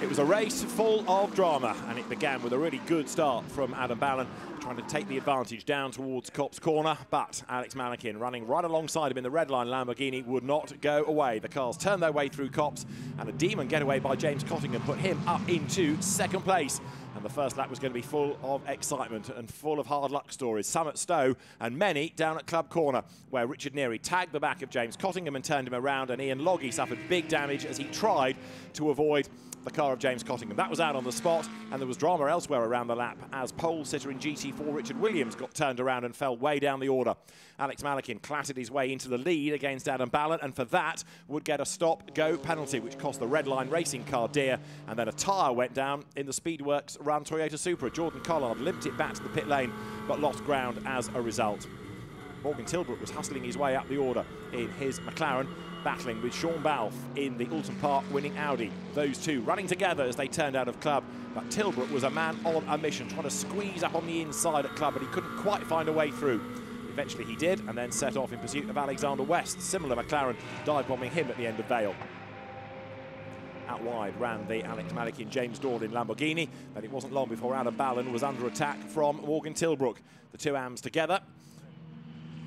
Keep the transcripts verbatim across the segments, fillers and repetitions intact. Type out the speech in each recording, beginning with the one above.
It was a race full of drama, and it began with a really good start from Adam Balon, trying to take the advantage down towards Copse Corner, but Alex Malkin, running right alongside him in the Redline Lamborghini, would not go away. The cars turned their way through Copse, and a demon getaway by James Cottingham put him up into second place. And the first lap was going to be full of excitement and full of hard luck stories, some at Stowe and many down at Club Corner, where Richard Neary tagged the back of James Cottingham and turned him around, and Ian Logie suffered big damage as he tried to avoid the car of James Cottingham. That was out on the spot, and there was drama elsewhere around the lap as pole sitter in G T four Richard Williams got turned around and fell way down the order. Alex Malkin clattered his way into the lead against Adam Balon, and for that would get a stop-go penalty, which cost the Redline Racing car dear, and then a tyre went down in the Speedworks run Toyota Supra. Jordan Collard limped it back to the pit lane, but lost ground as a result. Morgan Tilbrook was hustling his way up the order in his McLaren, battling with Sean Balf in the Ulster Park winning Audi. Those two running together as they turned out of Club, but Tilbrook was a man on a mission, trying to squeeze up on the inside at Club, but he couldn't quite find a way through. Eventually he did, and then set off in pursuit of Alexander West. Similar McLaren dive-bombing him at the end of Vale. Out wide ran the Alex Malkin, James Dorlin Lamborghini, but it wasn't long before Adam Balon was under attack from Morgan Tilbrook. The two A Ms together.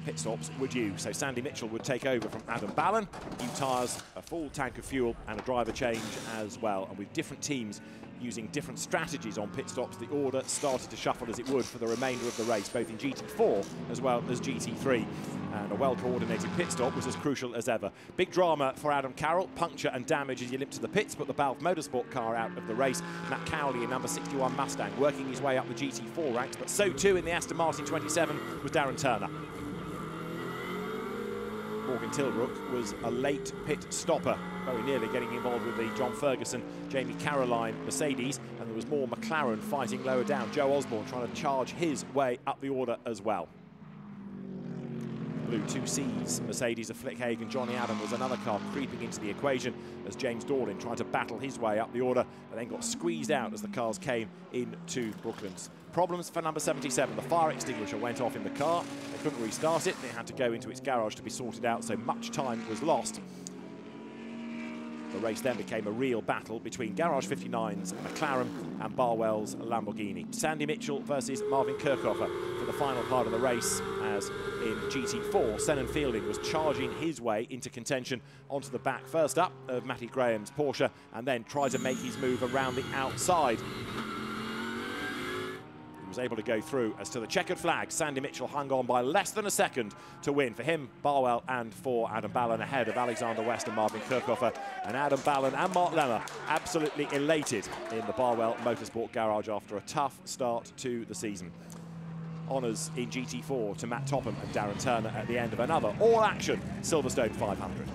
Pit stops were due, so Sandy Mitchell would take over from Adam Balon. New tyres, a full tank of fuel, and a driver change as well. And with different teams using different strategies on pit stops, the order started to shuffle as it would for the remainder of the race, both in G T four as well as G T three. And a well-coordinated pit stop was as crucial as ever. Big drama for Adam Carroll, puncture and damage as he limped to the pits, but the Balfe Motorsport car out of the race. Matt Cowley in number sixty-one Mustang, working his way up the G T four ranks, but so too in the Aston Martin twenty-seven was Darren Turner. Morgan Tilbrook was a late pit stopper, very nearly getting involved with the John Ferguson, Jamie Caroline Mercedes, and there was more McLaren fighting lower down. Joe Osborne trying to charge his way up the order as well. Blue two Cs, Mercedes of Flick Hague and Johnny Adam was another car creeping into the equation as James Dorlin tried to battle his way up the order, but then got squeezed out as the cars came into Brooklands. Problems for number seventy-seven. The fire extinguisher went off in the car. They couldn't restart it, and it had to go into its garage to be sorted out, so much time was lost. The race then became a real battle between Garage fifty-nine's McLaren and Barwell's Lamborghini. Sandy Mitchell versus Marvin Kirchhöfer for the final part of the race, as in G T four, Senan Fielding was charging his way into contention onto the back, first up, of Matty Graham's Porsche, and then tried to make his move around the outside. He was able to go through as to the checkered flag. Sandy Mitchell hung on by less than a second to win for him, Barwell, and for Adam Balon, ahead of Alexander West and Marvin Kirchhöfer. And Adam Balon and Mark Lemmer absolutely elated in the Barwell Motorsport garage after a tough start to the season. Honours in G T four to Matt Topham and Darren Turner at the end of another all-action Silverstone five hundred.